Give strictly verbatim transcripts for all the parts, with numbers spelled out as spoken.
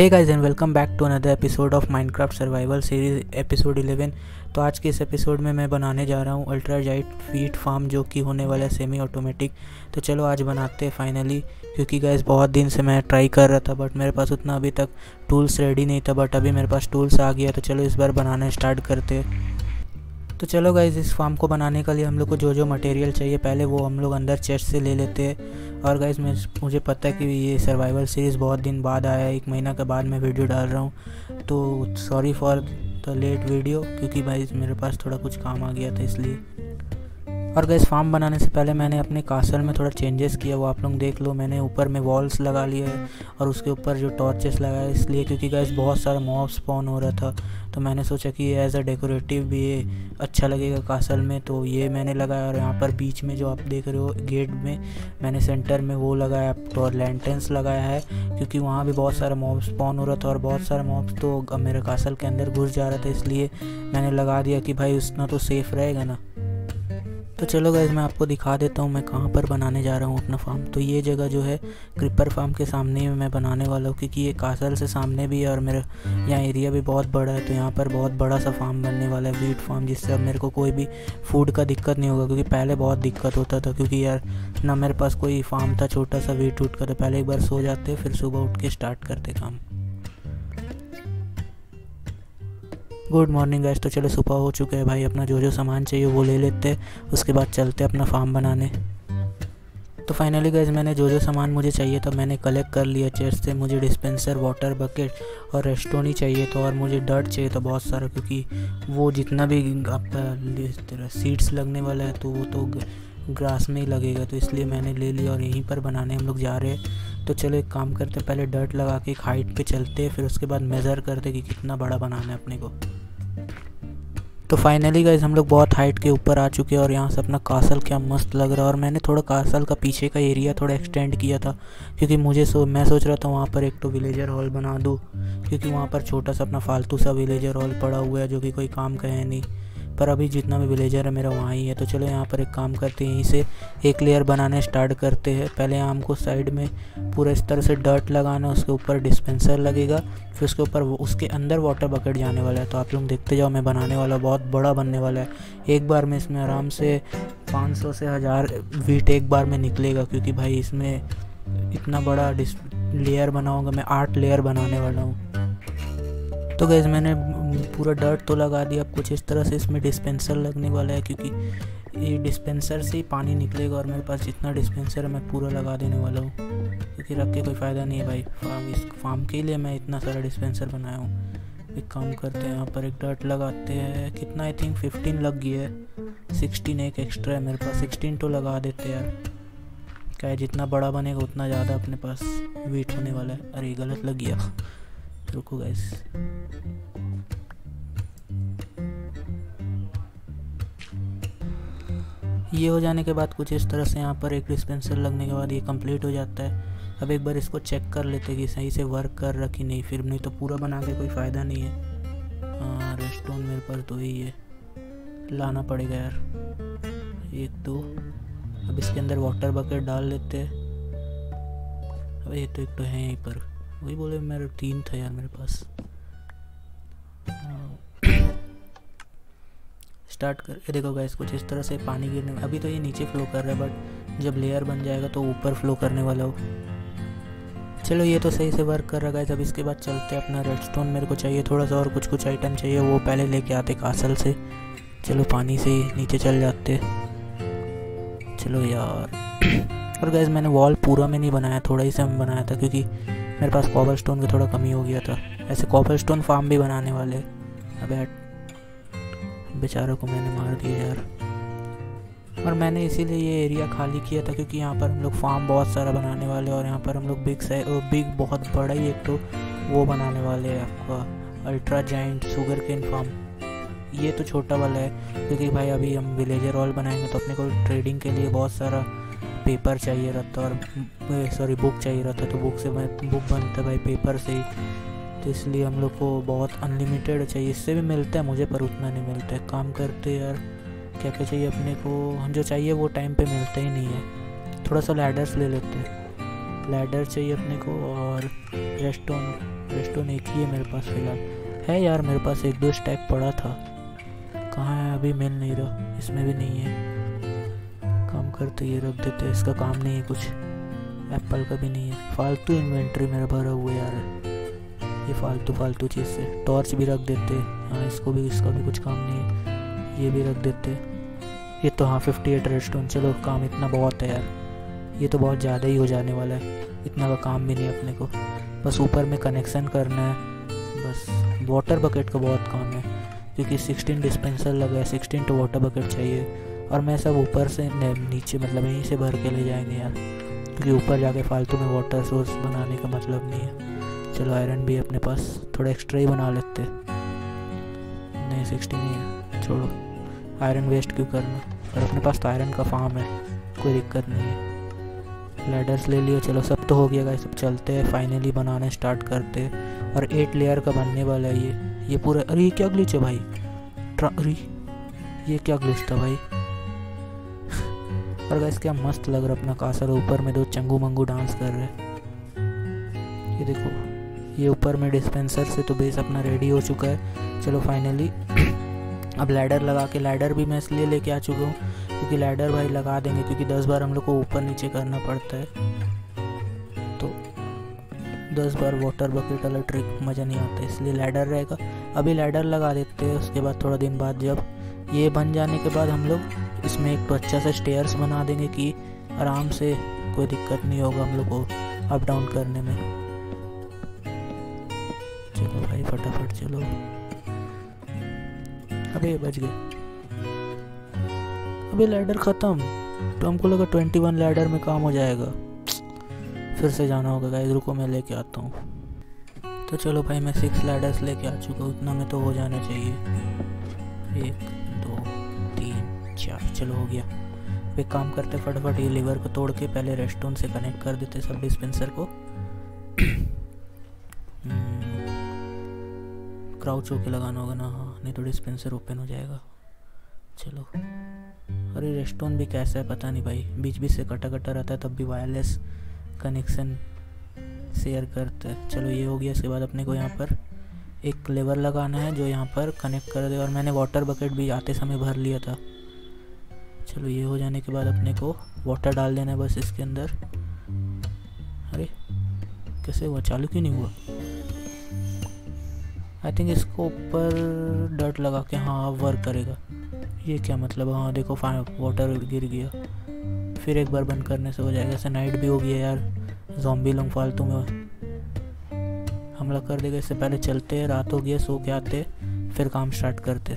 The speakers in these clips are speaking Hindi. Hey guys and welcome back to another episode of Minecraft survival series episode eleven. तो आज के इस एपिसोड में मैं बनाने जा रहा हूँ अल्ट्रा जाइट फीट फार्म, जो कि होने वाला है सेमी ऑटोमेटिक। तो चलो आज बनाते हैं फाइनली, क्योंकि गाइस बहुत दिन से मैं ट्राई कर रहा था बट मेरे पास उतना अभी तक टूल्स रेडी नहीं था, बट अभी मेरे पास टूल्स आ गया। तो चलो इस बार बनाना स्टार्ट करते हैं। तो चलो गाइज़, इस फार्म को बनाने के लिए हम लोग को जो जो मटेरियल चाहिए पहले वो हम लोग अंदर चेस्ट से ले लेते हैं। और गाइज़ मुझे पता है कि ये सर्वाइवल सीरीज़ बहुत दिन बाद आया है, एक महीना के बाद मैं वीडियो डाल रहा हूँ, तो sorry for the late video, क्योंकि गाइज़ मेरे पास थोड़ा कुछ काम आ गया था इसलिए। और गाइज़ फार्म बनाने से पहले मैंने अपने कासल में थोड़ा चेंजेस किया, वो आप लोग देख लो। मैंने ऊपर में वॉल्स लगा लिए है और उसके ऊपर जो टॉर्चेस लगाए, इसलिए क्योंकि गाइज़ बहुत सारा मॉब स्पॉन हो रहा था, तो मैंने सोचा कि ये एज अ डेकोरेटिव भी ये अच्छा लगेगा कासल में, तो ये मैंने लगाया। और यहाँ पर बीच में जो आप देख रहे हो गेट में, मैंने सेंटर में वो लगाया तो, और लैंटर्न्स लगाया है क्योंकि वहाँ भी बहुत सारा मॉब्स स्पॉन हो रहा था और बहुत सारा मॉब्स तो मेरे कासल के अंदर घुस जा रहा था, इसलिए मैंने लगा दिया कि भाई उतना तो सेफ़ रहेगा ना। तो चलो गाइस मैं आपको दिखा देता हूँ मैं कहाँ पर बनाने जा रहा हूँ अपना फार्म। तो ये जगह जो है क्रिपर फार्म के सामने में मैं बनाने वाला हूँ, क्योंकि ये कासल से सामने भी है और मेरा यहाँ एरिया भी बहुत बड़ा है। तो यहाँ पर बहुत बड़ा सा फार्म बनने वाला है, वीट फार्म, जिससे अब मेरे को कोई भी फूड का दिक्कत नहीं होगा, क्योंकि पहले बहुत दिक्कत होता था, क्योंकि यार ना मेरे पास कोई फार्म था छोटा सा वीट वूट का। तो पहले एक बार सो जाते फिर सुबह उठ के स्टार्ट करते काम। Good morning guys. तो चलो सुबह हो चुके हैं भाई, अपना जो जो सामान चाहिए वो ले लेते, उसके बाद चलते अपना फार्म बनाने। तो फाइनली गाइस मैंने जो जो सामान मुझे चाहिए था मैंने कलेक्ट कर लिया चेस्ट से। मुझे डिस्पेंसर, वाटर बकेट और रेस्टोनी चाहिए था, और मुझे डर्ट चाहिए था बहुत सारा, क्योंकि वो जितना भी आपका सीड्स लगने वाला है तो वो तो ग्रास में ही लगेगा, तो इसलिए मैंने ले लिया। और यहीं पर बनाने हम लोग जा रहे हैं। तो चलो एक काम करते, पहले डर्ट लगा के एक हाइट पे चलते, फिर उसके बाद मेज़र करते कि कितना बड़ा बनाना है अपने को। तो फाइनली गाइस हम लोग बहुत हाइट के ऊपर आ चुके हैं और यहाँ से अपना कासल क्या मस्त लग रहा है। और मैंने थोड़ा कासल का पीछे का एरिया थोड़ा एक्सटेंड किया था, क्योंकि मुझे सो मैं सोच रहा था वहाँ पर एक तो विलेजर हॉल बना दूँ, क्योंकि वहाँ पर छोटा सा अपना फालतू सा विलेजर हॉल पड़ा हुआ है जो कि कोई काम का है नहीं, पर अभी जितना भी विलेजर है मेरा वहाँ ही है। तो चलो यहाँ पर एक काम करते हैं, यहीं से एक लेयर बनाने स्टार्ट करते हैं। पहले आम को साइड में पूरे इस तरह से डर्ट लगाना, उसके ऊपर डिस्पेंसर लगेगा, फिर उसके ऊपर उसके अंदर वाटर बकेट जाने वाला है। तो आप लोग देखते जाओ मैं बनाने वाला, बहुत बड़ा बनने वाला है। एक बार में इसमें आराम से पाँच सौ से हज़ार वीट एक बार में निकलेगा, क्योंकि भाई इसमें इतना बड़ा डिस लेयर बनाऊँगा मैं, आठ लेयर बनाने वाला हूँ। तो गाइस मैंने पूरा डर्ट तो लगा दिया, अब कुछ इस तरह से इसमें डिस्पेंसर लगने वाला है, क्योंकि ये डिस्पेंसर से ही पानी निकलेगा और मेरे पास जितना डिस्पेंसर है मैं पूरा लगा देने वाला हूँ, क्योंकि रख के कोई फ़ायदा नहीं है भाई फार्म, इस फार्म के लिए मैं इतना सारा डिस्पेंसर बनाया हूँ। एक काम करते हैं, यहाँ पर एक डर्ट लगाते हैं, कितना आई थिंक फिफ्टीन लग गई है, सिक्सटीन एक एक्स्ट्रा है मेरे पास, सिक्सटीन तो लगा देते यार, क्या जितना बड़ा बनेगा उतना ज़्यादा अपने पास वीट होने वाला है। अरे गलत लग गया, रुको गाइस। ये हो जाने के बाद कुछ इस तरह से यहाँ पर एक डिस्पेंसर लगने के बाद ये कंप्लीट हो जाता है। अब एक बार इसको चेक कर लेते कि सही से वर्क कर रहा कि नहीं, फिर नहीं तो पूरा बना के कोई फ़ायदा नहीं है। हाँ रेस्टोन मेरे पास दो ही है, लाना पड़ेगा यार एक दो। अब इसके अंदर वाटर बकेट डाल लेते हैं। अब ये तो एक तो है यहीं पर, वही बोले मेरे तीन था यार मेरे पास। स्टार्ट कर ये देखो गाइस, कुछ इस तरह से पानी गिरने में, अभी तो ये नीचे फ्लो कर रहा है बट जब लेयर बन जाएगा तो ऊपर फ्लो करने वाला हो। चलो ये तो सही से वर्क कर रहा है गाइस। अब इसके बाद चलते हैं अपना रेडस्टोन, मेरे को चाहिए थोड़ा सा और कुछ कुछ आइटम चाहिए वो पहले लेके आते कासल से। चलो पानी से नीचे चल जाते। चलो यार, और गाइस मैंने वॉल पूरा में नहीं बनाया, थोड़ा ही सा बनाया था, क्योंकि मेरे पास कॉपर स्टोन की थोड़ा कमी हो गया था। ऐसे कॉपर स्टोन फार्म भी बनाने वाले। अब बेचारों को मैंने मार दिया यार, और मैंने इसीलिए ये एरिया खाली किया था क्योंकि यहाँ पर हम लोग फार्म बहुत सारा बनाने वाले, और यहाँ पर हम लोग बिग साइज बिग बहुत बड़ा ही एक तो वो बनाने वाले हैं आपका ultra giant sugar cane farm. ये तो छोटा वाला है, क्योंकि भाई अभी हम विलेजर हॉल बनाएंगे तो अपने को ट्रेडिंग के लिए बहुत सारा पेपर चाहिए रहता और सॉरी बुक चाहिए रहता, तो बुक से बुक बनता भाई पेपर से ही, तो इसलिए हम लोग को बहुत अनलिमिटेड चाहिए। इससे भी मिलता है मुझे पर उतना नहीं मिलता है। काम करते यार क्या क्या चाहिए अपने को, हम जो चाहिए वो टाइम पे मिलता ही नहीं है। थोड़ा सा लैडर्स ले लेते हैं, लैडर चाहिए अपने को और रेस्टोन रेस्टो नहीं की है मेरे पास फिलहाल। है यार मेरे पास एक दो स्टैक पड़ा था, कहाँ है अभी मिल नहीं रहा। इसमें भी नहीं है, काम करते ये रख देते, इसका काम नहीं है कुछ। एप्पल का भी नहीं है, फालतू इन्वेंट्री मेरा भरा हुआ यार है ये फालतू फालतू चीज़ से। टॉर्च भी रख देते, हाँ इसको भी, इसका भी कुछ काम नहीं है, ये भी रख देते ये तो। हाँ अट्ठावन रेडस्टोन, चलो काम इतना बहुत है यार, ये तो बहुत ज़्यादा ही हो जाने वाला है, इतना का काम भी नहीं अपने को। बस ऊपर में कनेक्शन करना है, बस वाटर बकेट का बहुत काम है क्योंकि सोलह डिस्पेंसर लगा है, सोलह तो वाटर बकेट चाहिए। और मैं सब ऊपर से नीचे मतलब यहीं से भर के ले जाएंगे यार, क्योंकि ऊपर जाके फालतू में वाटर सोर्स बनाने का मतलब नहीं है। चलो आयरन भी अपने पास, थोड़ा एक्स्ट्रा ही बना लेते। नहीं सोलह नहीं है, छोड़ो आयरन वेस्ट क्यों करना, और अपने पास तो आयरन का फार्म है, कोई दिक्कत नहीं है। लैडर्स ले लिए, चलो सब तो हो गया गाइस, सब चलते हैं फाइनली बनाना स्टार्ट करते। और एट लेयर का बनने वाला है ये ये पूरा। अरे ये क्या ग्लिच है भाई, अरे ये क्या ग्लिच था भाई। और गाइस क्या मस्त लग रहा अपना कासर, ऊपर में दो चंगू मंगू डांस कर रहे। ये देखो ये ऊपर में डिस्पेंसर से तो बेस अपना रेडी हो चुका है। चलो फाइनली अब लैडर लगा के, लैडर भी मैं इसलिए लेके आ चुका हूँ क्योंकि लैडर भाई लगा देंगे, क्योंकि दस बार हम लोग को ऊपर नीचे करना पड़ता है, तो दस बार वाटर बकेट वाला ट्रिक मज़ा नहीं आता, इसलिए लैडर रहेगा। अभी लैडर लगा देते हैं, उसके बाद थोड़ा दिन बाद जब ये बन जाने के बाद हम लोग इसमें एक तो अच्छा सा स्टेयर्स बना देंगे कि आराम से कोई दिक्कत नहीं होगा हम लोग को अप डाउन करने में। चलो भाई फटाफट चलो, अबे बच गए। अबे लैडर ख़त्म, तो हमको लगा ट्वेंटी वन लैडर में काम हो जाएगा, फिर से जाना होगा गाइस। रुको मैं लेके आता हूँ। तो चलो भाई मैं सिक्स लैडर्स लेके आ चुका हूँ, उतना में तो हो जाना चाहिए। एक दो तीन चार, चलो हो गया। फिर काम करते फटाफट, ये लीवर को तोड़ के पहले रेस्टोन से कनेक्ट कर देते सब डिस्पेंसर को। क्राउच होके लगाना होगा ना, हाँ नहीं तो डिस्पेंसर ओपन हो जाएगा। चलो अरे रेस्टोन भी कैसा है पता नहीं भाई, बीच बीच से कटा कटा रहता है, तब भी वायरलेस कनेक्शन शेयर करते हैं। चलो ये हो गया, इसके बाद अपने को यहाँ पर एक लेवर लगाना है जो यहाँ पर कनेक्ट कर दे। और मैंने वाटर बकेट भी आते समय भर लिया था। चलो ये हो जाने के बाद अपने को वाटर डाल देना है बस इसके अंदर। अरे कैसे हुआ, चालू क्यों नहीं हुआ? आई थिंक इसको ऊपर डट लगा के हाँ वर्क करेगा। ये क्या मतलब, हाँ देखो वाटर गिर गया। फिर एक बार बंद करने से हो जाएगा। ऐसे नाइट भी हो गया यार, ज़ॉम्बी लोग फालतू में हमला कर देगा। इससे पहले चलते, रात हो गया, सो के आते फिर काम स्टार्ट करते।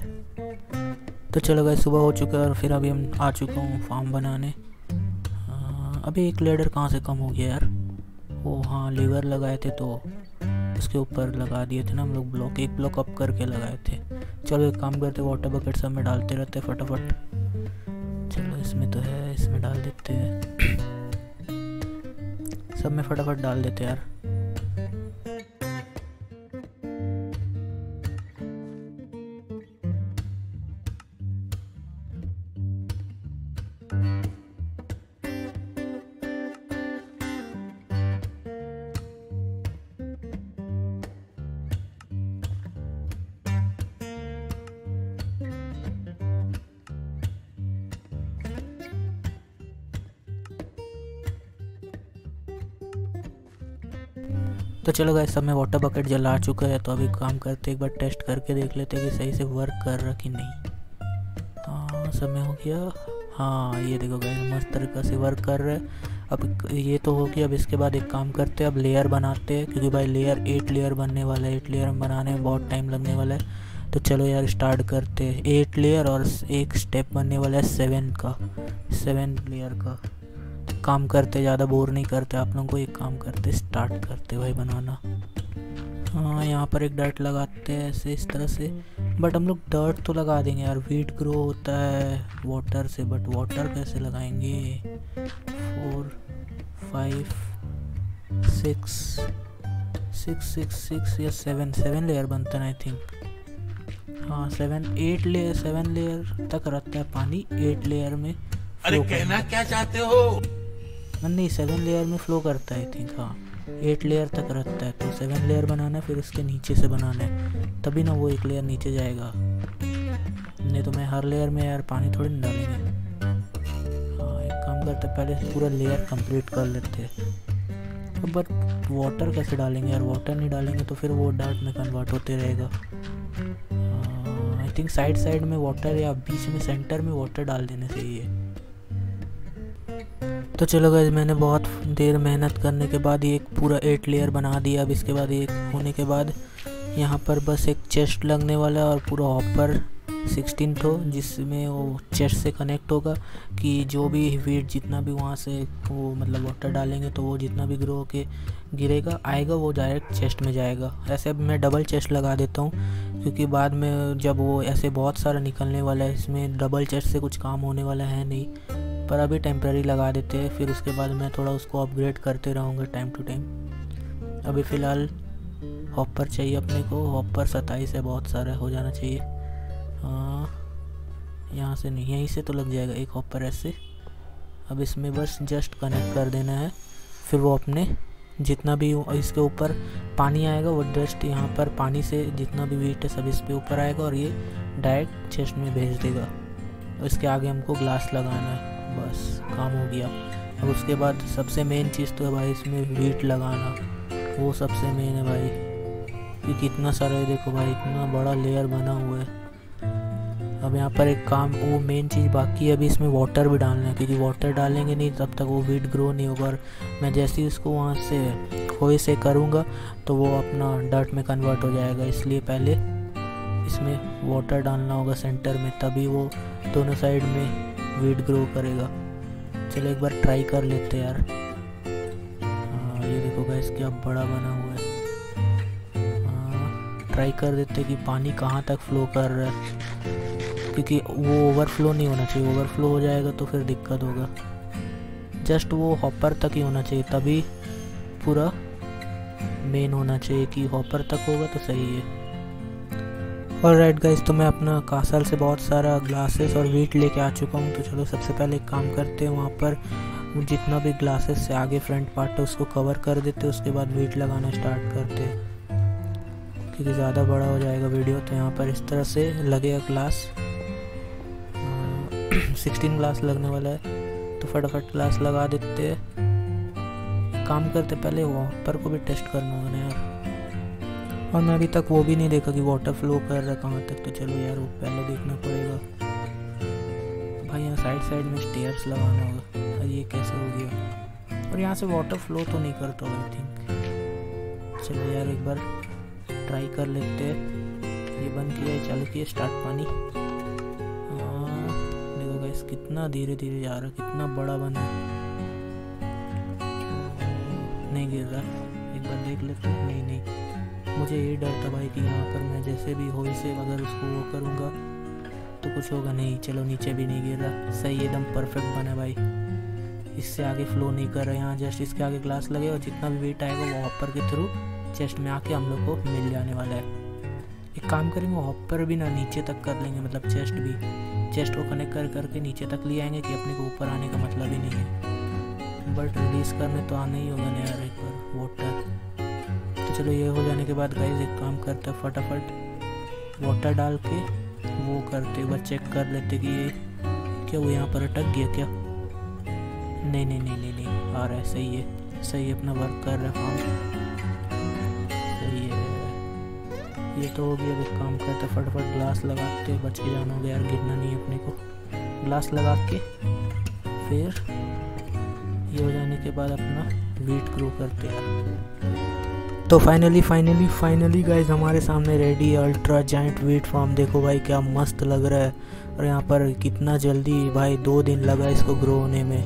तो चलो गए, सुबह हो चुका है और फिर अभी हम आ चुका हूँ फार्म बनाने। आ, अभी एक लेडर कहाँ से कम हो गया यार? वो हाँ लीवर लगाए थे तो उसके ऊपर लगा दिए थे ना हम लोग ब्लॉक, एक ब्लॉक अप करके लगाए थे। चलो एक काम करते, वाटर बकेट सब में डालते रहते फटाफट। चलो इसमें तो है, इसमें डाल देते हैं सब में, फटाफट डाल देते यार। तो चलो गाइस सब में वाटर बकेट जला चुका है, तो अभी काम करते एक बार टेस्ट करके देख लेते हैं कि सही से वर्क कर रहा कि नहीं। हाँ सब में हो गया, हाँ ये देखो गाइस मस्त तरीके से वर्क कर रहा है। अब ये तो हो गया, अब इसके बाद एक काम करते हैं, अब लेयर बनाते हैं क्योंकि भाई लेयर एट लेयर बनने वाला है। एट लेयर हम बनाने में बहुत टाइम लगने वाला है, तो चलो यार स्टार्ट करते हैं। एट लेयर और एक स्टेप बनने वाला है सेवन का, सेवन लेयर का। काम करते, ज़्यादा बोर नहीं करते आप लोगों को, एक काम करते स्टार्ट करते भाई बनाना। हाँ यहाँ पर एक डर्ट लगाते हैं ऐसे इस तरह से, बट हम लोग डर्ट तो लगा देंगे यार, वीट ग्रो होता है वाटर से, बट वाटर कैसे लगाएंगे? Four five six six six six या सेवन, सेवन लेयर बनता है आई थिंक। हाँ seven, eight layer, seven layer तक रहता है पानी, एट लेयर में। अरे कहना क्या चाहते हो? नहीं सेवन लेयर में फ्लो करता है आई थिंक। हाँ एट लेयर तक रखता है, तो सेवन लेयर बनाना है, फिर उसके नीचे से बनाना है, तभी ना वो एक लेयर नीचे जाएगा। नहीं तो मैं हर लेयर में यार पानी थोड़ी ना डालेंगे। हाँ, एक काम करते पहले पूरा लेयर कंप्लीट कर लेते हैं। तो बट वाटर कैसे डालेंगे यार, वाटर नहीं डालेंगे तो फिर वो डार्क में कन्वर्ट होते रहेगा। आई थिंक साइड साइड में वाटर या बीच में सेंटर में वाटर डाल देना चाहिए। तो चलो गाइस, मैंने बहुत देर मेहनत करने के बाद ये एक पूरा एट लेयर बना दिया। अब इसके बाद एक होने के बाद यहाँ पर बस एक चेस्ट लगने वाला है और पूरा हॉपर सिक्सटीन ठो, जिसमें वो चेस्ट से कनेक्ट होगा कि जो भी वेट जितना भी वहाँ से वो मतलब वाटर डालेंगे तो वो जितना भी ग्रो के गिरेगा आएगा वो डायरेक्ट चेस्ट में जाएगा। ऐसे अब मैं डबल चेस्ट लगा देता हूँ, क्योंकि बाद में जब वो ऐसे बहुत सारा निकलने वाला है, इसमें डबल चेस्ट से कुछ काम होने वाला है नहीं, पर अभी टेम्प्रेरी लगा देते हैं। फिर उसके बाद मैं थोड़ा उसको अपग्रेड करते रहूँगा टाइम टू टाइम। अभी फ़िलहाल हॉपर चाहिए अपने को, हॉपर सत्ताईस है, बहुत सारा हो जाना चाहिए। हाँ, यहाँ से नहीं, यहीं से तो लग जाएगा एक हॉपर ऐसे। अब इसमें बस जस्ट कनेक्ट कर देना है, फिर वो अपने जितना भी इसके ऊपर पानी आएगा वो जस्ट यहाँ पर पानी से जितना भी वेट है सब इस पर ऊपर आएगा और ये डायरेक्ट चेस्ट में भेज देगा। इसके आगे हमको ग्लास लगाना है, बस काम हो गया। अब उसके बाद सबसे मेन चीज़ तो है भाई इसमें वीट लगाना, वो सबसे मेन है भाई, क्योंकि इतना सारा देखो भाई इतना बड़ा लेयर बना हुआ है। अब यहाँ पर एक काम वो मेन चीज़ बाकी है, अभी इसमें वाटर भी डालना है, क्योंकि वाटर डालेंगे नहीं तब तक वो वीट ग्रो नहीं होगा। और मैं जैसे ही उसको वहाँ से खोए से करूँगा तो वो अपना डर्ट में कन्वर्ट हो जाएगा, इसलिए पहले इसमें वाटर डालना होगा सेंटर में, तभी वो दोनों साइड में वीट ग्रो करेगा। चलो एक बार ट्राई कर लेते हैं यार। आ, ये देखो गाइस क्या बड़ा बना हुआ है। ट्राई कर देते कि पानी कहाँ तक फ्लो कर रहा है, क्योंकि वो ओवरफ्लो नहीं होना चाहिए, ओवरफ्लो हो जाएगा तो फिर दिक्कत होगा। जस्ट वो हॉपर तक ही होना चाहिए, तभी पूरा मेन होना चाहिए कि हॉपर तक होगा तो सही है। और राइट गाइस, तो मैं अपना कासल से बहुत सारा ग्लासेस और वीट लेके आ चुका हूँ। तो चलो सबसे पहले एक काम करते हैं, वहाँ पर जितना भी ग्लासेस से आगे फ्रंट पार्ट है उसको कवर कर देते हैं, उसके बाद वीट लगाना स्टार्ट करते हैं, क्योंकि ज़्यादा बड़ा हो जाएगा वीडियो। तो यहाँ पर इस तरह से लगेगा ग्लास, सिक्सटीन ग्लास लगने वाला है, तो फटाफट ग्लास लगा देते हैं। काम करते पहले वाटर को भी टेस्ट करना होगा यार, और मैं अभी तक वो भी नहीं देखा कि वाटर फ्लो कर रहा है कहाँ तक। तो चलो यार वो पहले देखना पड़ेगा भाई। यहाँ साइड साइड में स्टेयर्स लगाना होगा। अरे ये कैसे हो गया, और यहाँ से वाटर फ्लो तो नहीं करता आई थिंक। चलो यार एक बार ट्राई कर लेते हैं। ये बंद किया, चालू किया, स्टार्ट पानी। हाँ देखो गाइस कितना धीरे धीरे जा रहा है, कितना बड़ा बना, नहीं गिर रहा। एक बार देख लेते हैं। नहीं नहीं, मुझे ये डर था भाई कि यहाँ पर मैं जैसे भी होई से अगर उसको वो करूँगा तो कुछ होगा नहीं। चलो नीचे भी नहीं गिर रहा, सही एकदम परफेक्ट बना भाई। इससे आगे फ्लो नहीं कर रहा। यहाँ जस्ट इसके आगे ग्लास लगे और जितना भी वेट आएगा वो हॉपर के थ्रू चेस्ट में आके हम लोग को मिल जाने वाला है। एक काम करेंगे, हॉपर भी ना नीचे तक कर लेंगे, मतलब चेस्ट भी, चेस्ट को कनेक्ट कर करके नीचे तक ले आएंगे कि अपने को ऊपर आने का मतलब ही नहीं है। बट रिलीज़ करने तो आना ही होगा ना यार एक बार वाटर। चलो ये हो जाने के बाद गाइस एक काम करते हैं, फटाफट वाटर डाल के वो करते बस चेक कर लेते कि ये क्या वो यहाँ पर अटक गया क्या। नहीं नहीं नहीं नहीं नहीं आ रहा है, सही है सही है, अपना वर्क कर रहा है, सही है। ये तो हो गया। एक काम करते फटाफट ग्लास लगाते, बच के जाना होगा यार, गिरना नहीं अपने को। ग्लास लगा के फिर ये हो जाने के बाद अपना वीट ग्रो करते हैं। तो फाइनली फाइनली फाइनली गाइज हमारे सामने रेडी है अल्ट्रा जाइंट वीट फार्म। देखो भाई क्या मस्त लग रहा है, और यहाँ पर कितना जल्दी भाई दो दिन लगा इसको ग्रो होने में,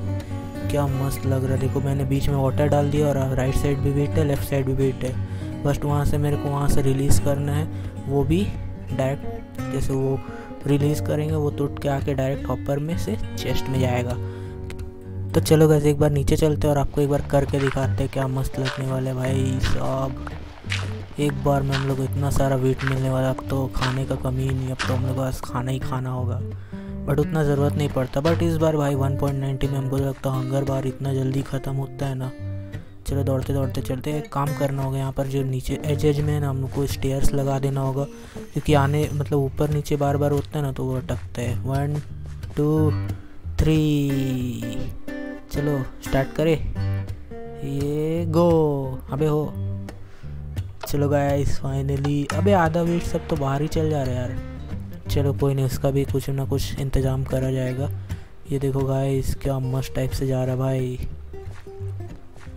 क्या मस्त लग रहा है। देखो मैंने बीच में वाटर डाल दिया और राइट साइड भी वीट है, लेफ्ट साइड भी वीट है। बस वहाँ से मेरे को वहाँ से रिलीज़ करना है, वो भी डायरेक्ट जैसे वो रिलीज़ करेंगे वो टूट के आके डायरेक्ट हॉपर में से चेस्ट में जाएगा। तो चलो गाइस एक बार नीचे चलते हैं और आपको एक बार करके दिखाते हैं क्या मस्त लगने वाला है भाई साहब। एक बार में हम लोग इतना सारा वीट मिलने वाला, अब तो खाने का कमी नहीं, अब तो हम लोग बस खाना ही खाना होगा, बट उतना ज़रूरत नहीं पड़ता। बट इस बार भाई वन पॉइंट नाइन्टी में हमको लगता है हंगर बार इतना जल्दी ख़त्म होता है ना, चलो दौड़ते दौड़ते चलते हैं। काम करना होगा यहाँ पर जो नीचे एज एज में ना हम लोग को स्टेयर्स लगा देना होगा, क्योंकि आने मतलब ऊपर नीचे बार बार होता है ना तो वो अटकता है। वन टू थ्री, चलो स्टार्ट करें, ये गो। अबे हो, चलो गाइस फाइनली। अबे आधा वेट सब तो बाहर ही चल जा रहा है यार। चलो कोई नहीं, उसका भी कुछ ना कुछ इंतज़ाम करा जाएगा। ये देखो गाइस क्या मस्त टाइप से जा रहा है भाई।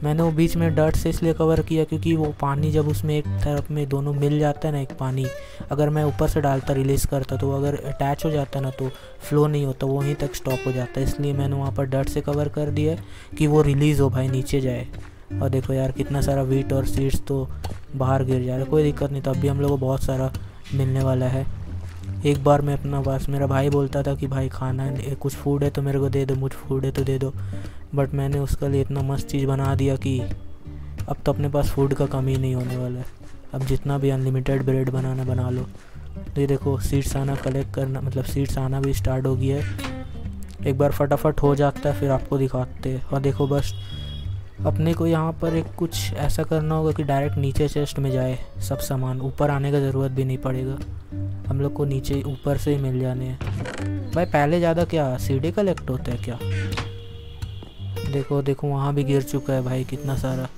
मैंने वो बीच में डर्ट से इसलिए कवर किया क्योंकि वो पानी जब उसमें एक तरफ में दोनों मिल जाता है ना, एक पानी अगर मैं ऊपर से डालता रिलीज़ करता तो अगर अटैच हो जाता ना तो फ्लो नहीं होता, वो वहीं तक स्टॉप हो जाता है। इसलिए मैंने वहाँ पर डर्ट से कवर कर दिया कि वो रिलीज़ हो भाई, नीचे जाए। और देखो यार कितना सारा वीट और सीड्स तो बाहर गिर जा रहा है। कोई दिक्कत नहीं, तो अभी हम लोग को बहुत सारा मिलने वाला है। एक बार मैं अपना पास मेरा भाई बोलता था कि भाई खाना है, कुछ फूड है तो मेरे को दे दो, मुझ फूड है तो दे दो, बट मैंने उसके लिए इतना मस्त चीज़ बना दिया कि अब तो अपने पास फूड का कमी नहीं होने वाला है। अब जितना भी अनलिमिटेड ब्रेड बनाना बना लो। तो ये देखो सीड्स आना कलेक्ट करना, मतलब सीड्स आना भी स्टार्ट हो गई है। एक बार फटाफट हो जाता है फिर आपको दिखाते हैं। और देखो बस अपने को यहाँ पर एक कुछ ऐसा करना होगा कि डायरेक्ट नीचे चेस्ट में जाए सब सामान, ऊपर आने का ज़रूरत भी नहीं पड़ेगा, हम लोग को नीचे ऊपर से ही मिल जाने हैं भाई। पहले ज़्यादा क्या सीढ़ी कलेक्ट होता है क्या? देखो देखो वहाँ भी गिर चुका है भाई कितना सारा।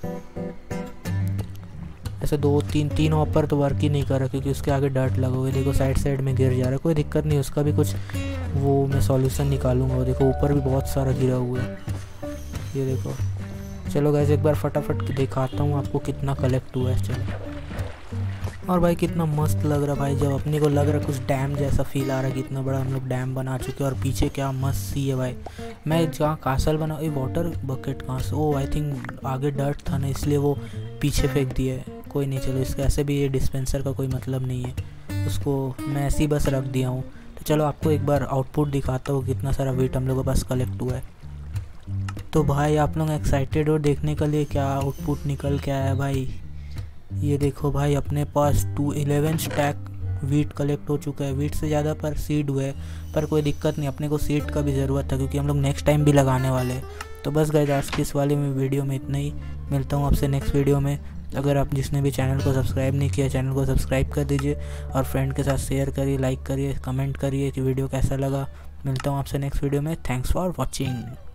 ऐसे दो तीन तीन हॉपर तो वर्क ही नहीं कर रहा क्योंकि उसके आगे डर्ट लगा हुआ है। देखो साइड साइड में गिर जा रहा है, कोई दिक्कत नहीं, उसका भी कुछ वो मैं सॉल्यूशन निकालूंगा। देखो ऊपर भी बहुत सारा गिरा हुआ है, ये देखो। चलो गाइस एक बार फटाफट दिखाता हूँ आपको कितना कलेक्ट हुआ है। चलो, और भाई कितना मस्त लग रहा भाई, जब अपने को लग रहा कुछ डैम जैसा फील आ रहा है कि इतना बड़ा हम लोग डैम बना चुके हैं। और पीछे क्या मस्त सी है भाई। मैं जहाँ कासल बना, ये वाटर बकेट कहाँ से? ओ आई थिंक आगे डर्ट था ना इसलिए वो पीछे फेंक दिया है। कोई नहीं, चलो इसका ऐसे भी ये डिस्पेंसर का कोई मतलब नहीं है, उसको मैं ऐसे ही बस रख दिया हूँ। तो चलो आपको एक बार आउटपुट दिखाता हूँ कितना सारा वेट हम लोगों के पास कलेक्ट हुआ है। तो भाई आप लोग एक्साइटेड हो देखने के लिए क्या आउटपुट निकल के आया भाई? ये देखो भाई अपने पास two eleven stack wheat collect हो चुका है। वीट से ज़्यादा पर सीड हुए, पर कोई दिक्कत नहीं, अपने को सीड का भी ज़रूरत है क्योंकि हम लोग नेक्स्ट टाइम भी लगाने वाले हैं। तो बस गाइस आज के इस वाले में वीडियो में इतना ही, मिलता हूँ आपसे नेक्स्ट वीडियो में। अगर आप जिसने भी चैनल को सब्सक्राइब नहीं किया, चैनल को सब्सक्राइब कर दीजिए और फ्रेंड के साथ शेयर करिए, लाइक करिए, कमेंट करिए कि वीडियो कैसा लगा। मिलता हूँ आपसे नेक्स्ट वीडियो में। Thanks for watching.